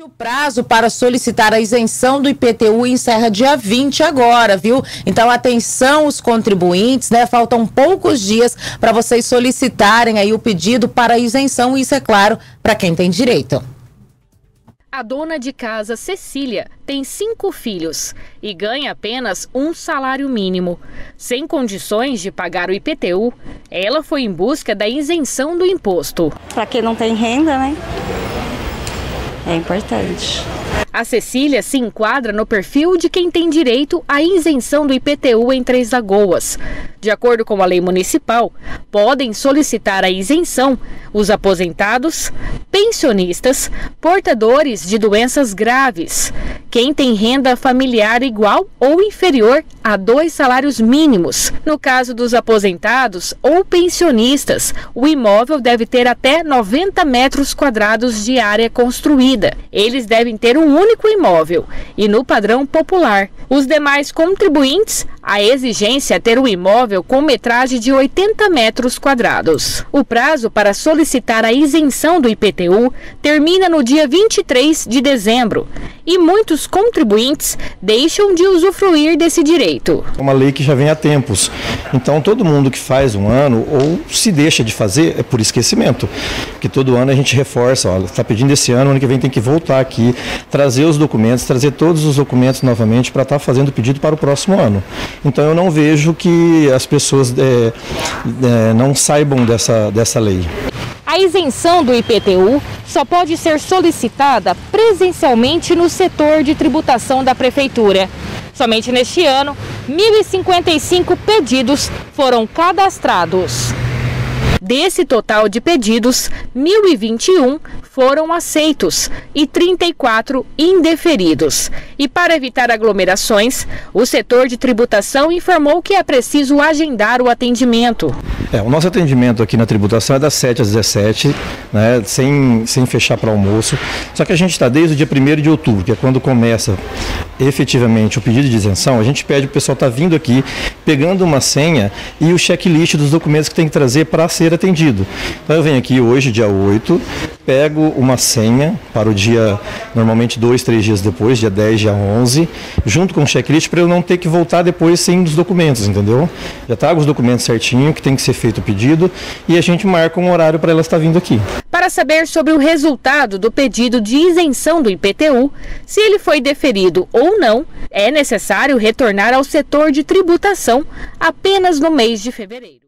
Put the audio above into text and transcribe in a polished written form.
O prazo para solicitar a isenção do IPTU encerra dia 20 agora, viu? Então atenção os contribuintes, né? Faltam poucos dias para vocês solicitarem aí o pedido para isenção, isso é claro, para quem tem direito. A dona de casa, Cecília, tem 5 filhos e ganha apenas um salário mínimo. Sem condições de pagar o IPTU, ela foi em busca da isenção do imposto. Para quem não tem renda, né? É importante. A Cecília se enquadra no perfil de quem tem direito à isenção do IPTU em Três Lagoas. De acordo com a lei municipal, podem solicitar a isenção os aposentados, pensionistas, portadores de doenças graves, quem tem renda familiar igual ou inferior a 2 salários mínimos. No caso dos aposentados ou pensionistas, o imóvel deve ter até 90 metros quadrados de área construída. Eles devem ter um único imóvel e no padrão popular. Os demais contribuintes, a exigência é ter um imóvel com metragem de 80 metros quadrados. O prazo para solicitar a isenção do IPTU termina no dia 23 de dezembro e muitos contribuintes deixam de usufruir desse direito. É uma lei que já vem há tempos, então todo mundo que faz um ano ou se deixa de fazer é por esquecimento, porque todo ano a gente reforça, olha, está pedindo esse ano, ano que vem tem que voltar aqui, trazer os documentos, trazer todos os documentos novamente para estar fazendo o pedido para o próximo ano. Então eu não vejo que as pessoas não saibam dessa lei. A isenção do IPTU só pode ser solicitada presencialmente no setor de tributação da Prefeitura. Somente neste ano, 1.055 pedidos foram cadastrados. Desse total de pedidos, 1.021 foram aceitos e 34 indeferidos. E para evitar aglomerações, o setor de tributação informou que é preciso agendar o atendimento. O nosso atendimento aqui na tributação é das 7 às 17, né, sem fechar para almoço. Só que a gente está desde o dia 1º de outubro, que é quando começa efetivamente o pedido de isenção. A gente pede, o pessoal está vindo aqui, pegando uma senha e o checklist dos documentos que tem que trazer para ser atendido. Então eu venho aqui hoje, dia 8, pego uma senha para o dia, normalmente 2, 3 dias depois, dia 10, dia 11, junto com o checklist para eu não ter que voltar depois sem os documentos, entendeu? Já trago os documentos certinho, que tem que ser feito o pedido e a gente marca um horário para ela estar vindo aqui. Para saber sobre o resultado do pedido de isenção do IPTU, se ele foi deferido ou não, é necessário retornar ao setor de tributação apenas no mês de fevereiro.